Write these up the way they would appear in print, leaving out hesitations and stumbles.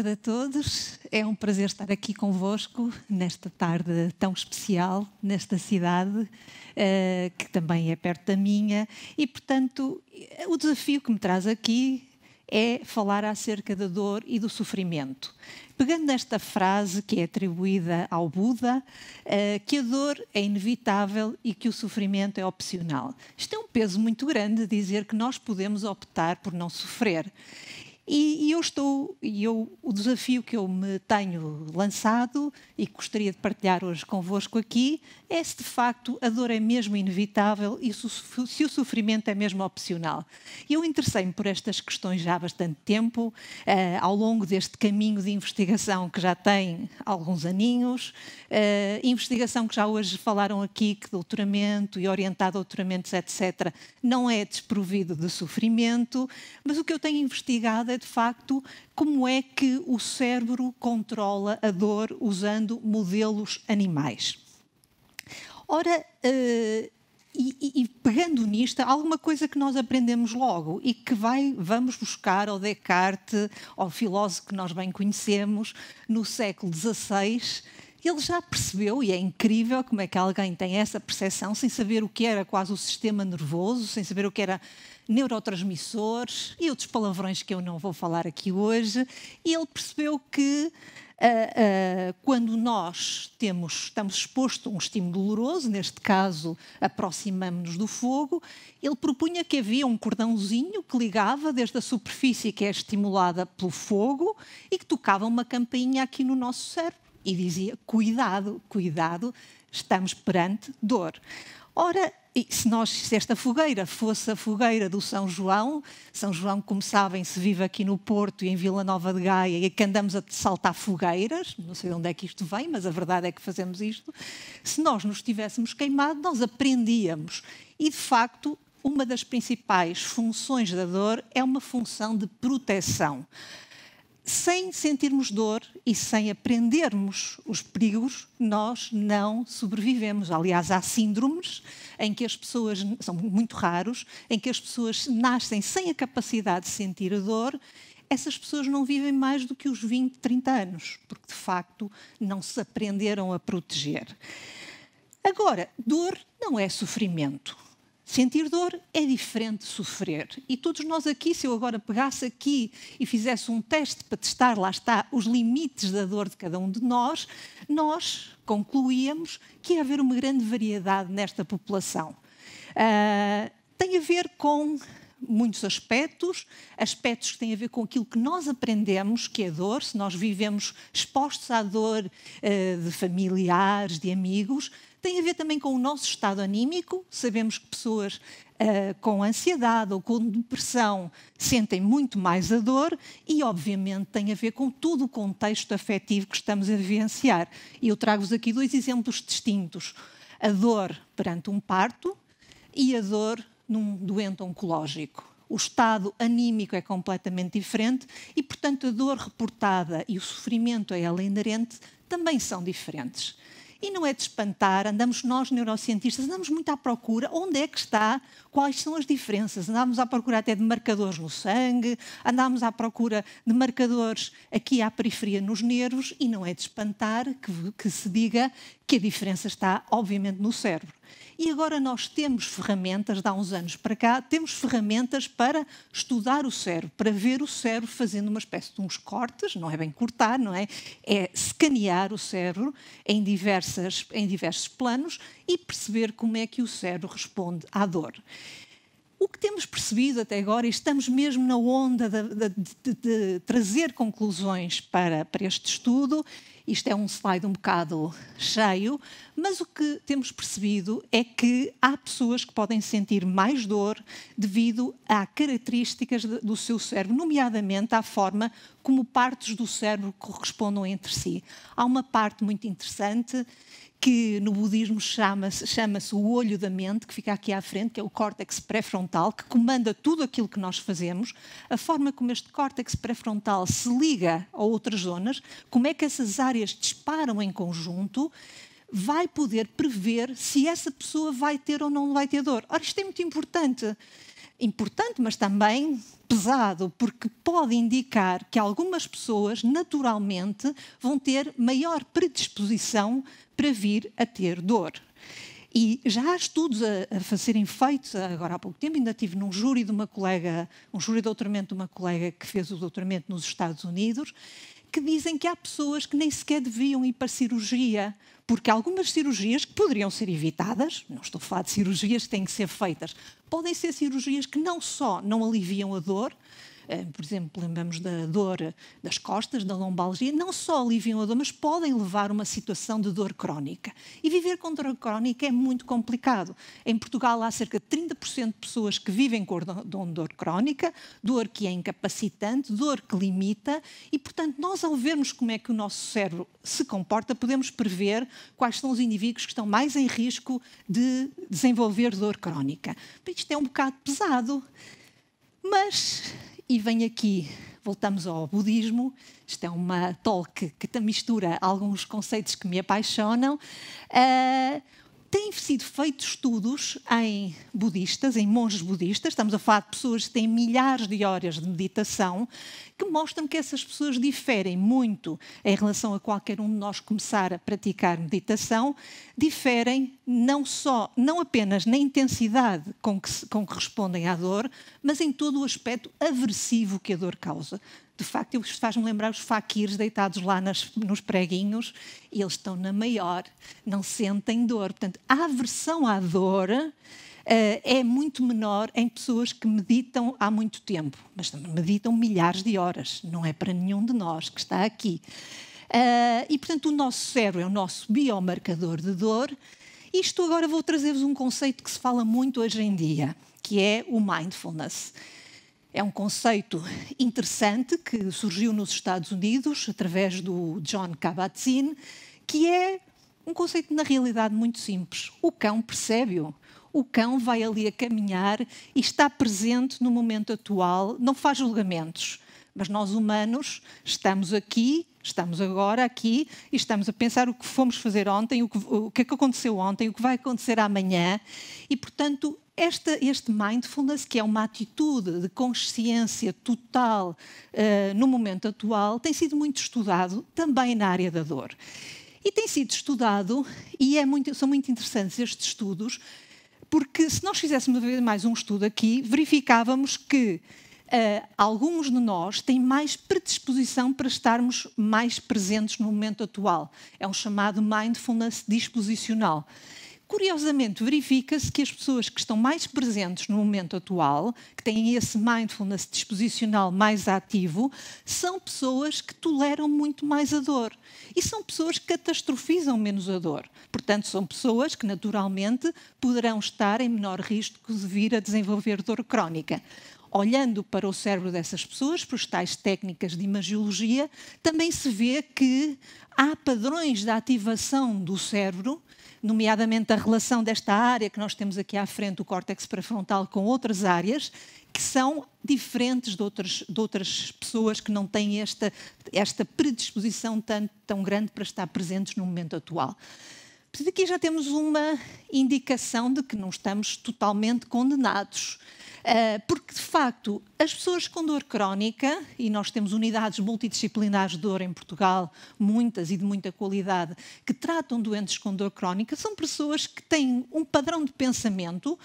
tarde a todos. É um prazer estar aqui convosco nesta tarde tão especial, nesta cidade, que também é perto da minha. E, portanto, o desafio que me traz aqui é falar acerca da dor e do sofrimento. Pegando nesta frase que é atribuída ao Buda, que a dor é inevitável e que o sofrimento é opcional. Isto é um peso muito grande, dizer que nós podemos optar por não sofrer. E o desafio que eu me tenho lançado e que gostaria de partilhar hoje convosco aqui é se de facto a dor é mesmo inevitável e se o sofrimento é mesmo opcional. Eu interessei-me por estas questões já há bastante tempo, ao longo deste caminho de investigação que já tem alguns aninhos, investigação que já hoje falaram aqui, que doutoramento e orientado a doutoramentos, etc., não é desprovido de sofrimento, mas o que eu tenho investigado é de facto como é que o cérebro controla a dor usando modelos animais. Ora, e pegando nisto, alguma coisa que nós aprendemos logo e que vamos buscar ao Descartes, ao filósofo que nós bem conhecemos, no século XVI, ele já percebeu, e é incrível como é que alguém tem essa percepção sem saber o que era quase o sistema nervoso, sem saber o que era neurotransmissores e outros palavrões que eu não vou falar aqui hoje. E ele percebeu que quando nós estamos expostos a um estímulo doloroso, neste caso aproximamos-nos do fogo, ele propunha que havia um cordãozinho que ligava desde a superfície que é estimulada pelo fogo e que tocava uma campainha aqui no nosso cérebro. E dizia, cuidado, cuidado, estamos perante dor. Ora, se esta fogueira fosse a fogueira do São João, São João, como sabem, se vive aqui no Porto e em Vila Nova de Gaia, e que andamos a saltar fogueiras, não sei de onde é que isto vem, mas a verdade é que fazemos isto, se nós nos tivéssemos queimado, nós aprendíamos. E, de facto, uma das principais funções da dor é uma função de proteção. Sem sentirmos dor e sem aprendermos os perigos, nós não sobrevivemos. Aliás, há síndromes em que as pessoas, são muito raros, em que as pessoas nascem sem a capacidade de sentir a dor. Essas pessoas não vivem mais do que os 20, 30 anos, porque de facto não se aprenderam a proteger. Agora, dor não é sofrimento. Sentir dor é diferente de sofrer. E todos nós aqui, se eu agora pegasse aqui e fizesse um teste para testar, lá está, os limites da dor de cada um de nós, nós concluíamos que ia haver uma grande variedade nesta população. Tem a ver com muitos aspectos, aspectos que têm a ver com aquilo que nós aprendemos, que é dor, se nós vivemos expostos à dor de familiares, de amigos. Tem a ver também com o nosso estado anímico. Sabemos que pessoas com ansiedade ou com depressão sentem muito mais a dor e, obviamente, tem a ver com todo o contexto afetivo que estamos a vivenciar. E eu trago-vos aqui dois exemplos distintos. A dor perante um parto e a dor num doente oncológico. O estado anímico é completamente diferente e, portanto, a dor reportada e o sofrimento a ela inerente também são diferentes. E não é de espantar, nós neurocientistas andamos muito à procura, onde é que está, quais são as diferenças, andamos à procura até de marcadores no sangue, andamos à procura de marcadores aqui à periferia nos nervos e não é de espantar que se diga que a diferença está obviamente no cérebro. E agora nós temos ferramentas, de há uns anos para cá, temos ferramentas para estudar o cérebro, para ver o cérebro fazendo uma espécie de uns cortes, não é bem cortar, não é? É escanear o cérebro em diversos planos e perceber como é que o cérebro responde à dor. O que temos percebido até agora, e estamos mesmo na onda de trazer conclusões para este estudo, isto é um slide um bocado cheio, mas o que temos percebido é que há pessoas que podem sentir mais dor devido a características do seu cérebro, nomeadamente à forma como partes do cérebro correspondam entre si. Há uma parte muito interessante que no budismo chama-se o olho da mente, que fica aqui à frente, que é o córtex pré-frontal, que comanda tudo aquilo que nós fazemos, a forma como este córtex pré-frontal se liga a outras zonas, como é que essas áreas disparam em conjunto, vai poder prever se essa pessoa vai ter ou não vai ter dor. Ora, isto é muito importante. importante, mas também pesado, porque pode indicar que algumas pessoas naturalmente vão ter maior predisposição para vir a ter dor. E já há estudos a serem feitos, agora há pouco tempo, ainda estive num júri de uma colega, um júri de doutoramento de uma colega que fez o doutoramento nos Estados Unidos, que dizem que há pessoas que nem sequer deviam ir para cirurgia, porque algumas cirurgias que poderiam ser evitadas, não estou a falar de cirurgias que têm que ser feitas, podem ser cirurgias que não só não aliviam a dor, por exemplo, lembramos da dor das costas, da lombalgia, não só aliviam a dor, mas podem levar a uma situação de dor crónica. E viver com dor crónica é muito complicado. Em Portugal há cerca de 30% de pessoas que vivem com dor crónica, dor que é incapacitante, dor que limita, e, portanto, nós ao vermos como é que o nosso cérebro se comporta, podemos prever quais são os indivíduos que estão mais em risco de desenvolver dor crónica. Isto é um bocado pesado, mas... E vem aqui, voltamos ao budismo, isto é uma talk que mistura alguns conceitos que me apaixonam. Têm sido feitos estudos em budistas, em monges budistas, estamos a falar de pessoas que têm milhares de horas de meditação, que mostram que essas pessoas diferem muito em relação a qualquer um de nós começar a praticar meditação, diferem não apenas na intensidade com que respondem à dor, mas em todo o aspecto aversivo que a dor causa. De facto, isto faz-me lembrar os faquires deitados lá nos preguinhos, e eles estão na maior, não sentem dor. Portanto, a aversão à dor é muito menor em pessoas que meditam há muito tempo, mas meditam milhares de horas, não é para nenhum de nós que está aqui. E, portanto, o nosso cérebro é o nosso biomarcador de dor. Isto agora vou trazer-vos um conceito que se fala muito hoje em dia, que é o mindfulness. É um conceito interessante que surgiu nos Estados Unidos, através do John Kabat-Zinn, que é um conceito, na realidade, muito simples. O cão percebe-o. O cão vai ali a caminhar e está presente no momento atual, não faz julgamentos. Mas nós, humanos, estamos aqui, estamos agora aqui, e estamos a pensar o que fomos fazer ontem, o que é que aconteceu ontem, o que vai acontecer amanhã. E, portanto, este mindfulness, que é uma atitude de consciência total no momento atual, tem sido muito estudado também na área da dor. E tem sido estudado, e são muito interessantes estes estudos, porque se nós fizéssemos mais um estudo aqui, verificávamos que alguns de nós têm mais predisposição para estarmos mais presentes no momento atual. É um chamado mindfulness disposicional. Curiosamente, verifica-se que as pessoas que estão mais presentes no momento atual, que têm esse mindfulness disposicional mais ativo, são pessoas que toleram muito mais a dor. E são pessoas que catastrofizam menos a dor. Portanto, são pessoas que, naturalmente, poderão estar em menor risco de vir a desenvolver dor crónica. Olhando para o cérebro dessas pessoas, por tais técnicas de imagiologia, também se vê que há padrões de ativação do cérebro, nomeadamente a relação desta área que nós temos aqui à frente, o córtex pré-frontal, com outras áreas, que são diferentes de outras pessoas que não têm esta predisposição tão grande para estar presentes no momento atual. Portanto, aqui já temos uma indicação de que não estamos totalmente condenados, porque, de facto, as pessoas com dor crónica, e nós temos unidades multidisciplinares de dor em Portugal, muitas e de muita qualidade, que tratam doentes com dor crónica, são pessoas que têm um padrão de pensamento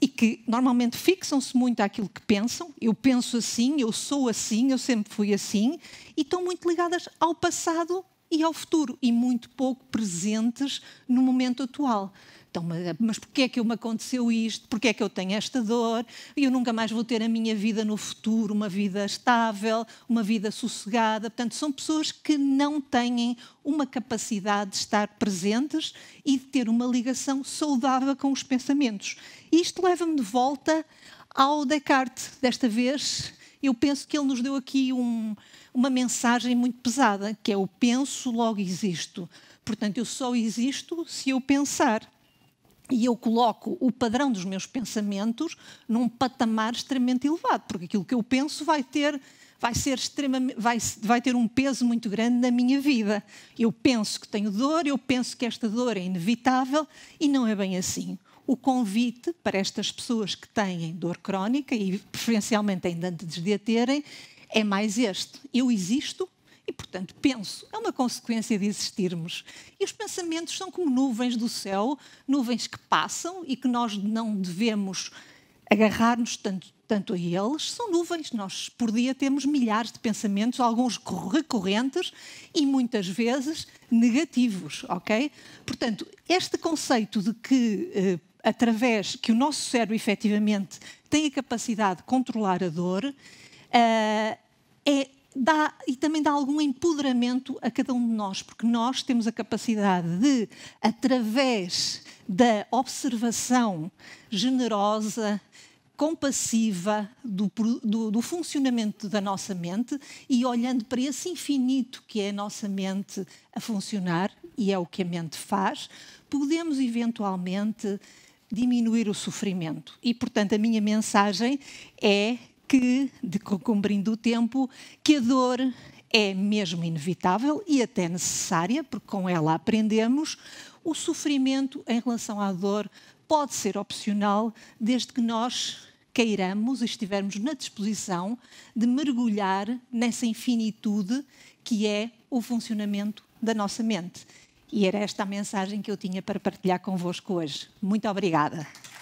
e que normalmente fixam-se muito àquilo que pensam. Eu penso assim, eu sou assim, eu sempre fui assim, e estão muito ligadas ao passado e ao futuro, e muito pouco presentes no momento atual. Então, mas porquê é que me aconteceu isto? Porquê é que eu tenho esta dor? Eu nunca mais vou ter a minha vida no futuro, uma vida estável, uma vida sossegada. Portanto, são pessoas que não têm uma capacidade de estar presentes e de ter uma ligação saudável com os pensamentos. E isto leva-me de volta ao Descartes. Desta vez, eu penso que ele nos deu aqui uma mensagem muito pesada, que é o penso, logo existo. Portanto, eu só existo se eu pensar. E eu coloco o padrão dos meus pensamentos num patamar extremamente elevado, porque aquilo que eu penso vai ter um peso muito grande na minha vida. Eu penso que tenho dor, eu penso que esta dor é inevitável, e não é bem assim. o convite para estas pessoas que têm dor crónica e preferencialmente ainda antes de a terem, é mais este. Eu existo e, portanto, penso. É uma consequência de existirmos. E os pensamentos são como nuvens do céu, nuvens que passam e que nós não devemos agarrar-nos tanto a eles. São nuvens. Nós, por dia, temos milhares de pensamentos, alguns recorrentes e, muitas vezes, negativos. Ok? Portanto, este conceito de que, através que o nosso cérebro, efetivamente, tem a capacidade de controlar a dor, e também dá algum empoderamento a cada um de nós, porque nós temos a capacidade de, através da observação generosa, compassiva do funcionamento da nossa mente e olhando para esse infinito que é a nossa mente a funcionar, e é o que a mente faz, podemos eventualmente diminuir o sofrimento. E, portanto, a minha mensagem é que, cumprindo o tempo, que a dor é mesmo inevitável e até necessária, porque com ela aprendemos. O sofrimento em relação à dor pode ser opcional, desde que nós queiramos e estivermos na disposição de mergulhar nessa infinitude que é o funcionamento da nossa mente. E era esta a mensagem que eu tinha para partilhar convosco hoje. Muito obrigada.